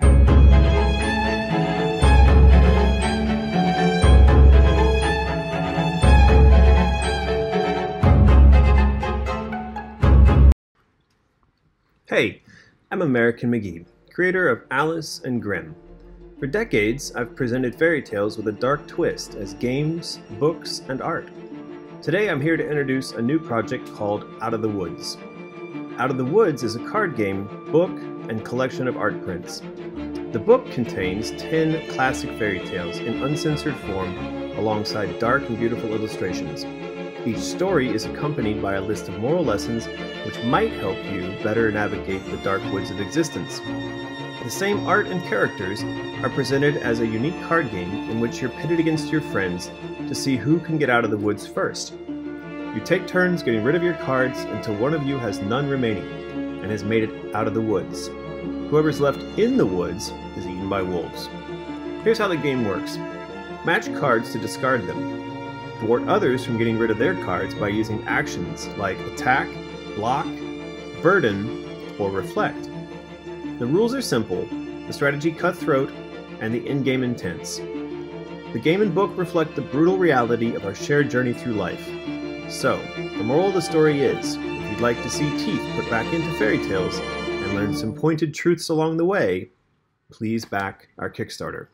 Hey, I'm American McGee, creator of Alice and Grimm. For decades, I've presented fairy tales with a dark twist as games, books, and art. Today I'm here to introduce a new project called Out of the Woods. Out of the Woods is a card game, book, and collection of art prints. The book contains 10 classic fairy tales in uncensored form alongside dark and beautiful illustrations. Each story is accompanied by a list of moral lessons which might help you better navigate the dark woods of existence. The same art and characters are presented as a unique card game in which you're pitted against your friends to see who can get out of the woods first. You take turns getting rid of your cards until one of you has none remaining and has made it out of the woods. Whoever's left in the woods is eaten by wolves. Here's how the game works. Match cards to discard them. Thwart others from getting rid of their cards by using actions like attack, block, burden, or reflect. The rules are simple, the strategy cutthroat, and the endgame intense. The game and book reflect the brutal reality of our shared journey through life. So, the moral of the story is, if you'd like to see teeth put back into fairy tales and learn some pointed truths along the way, please back our Kickstarter.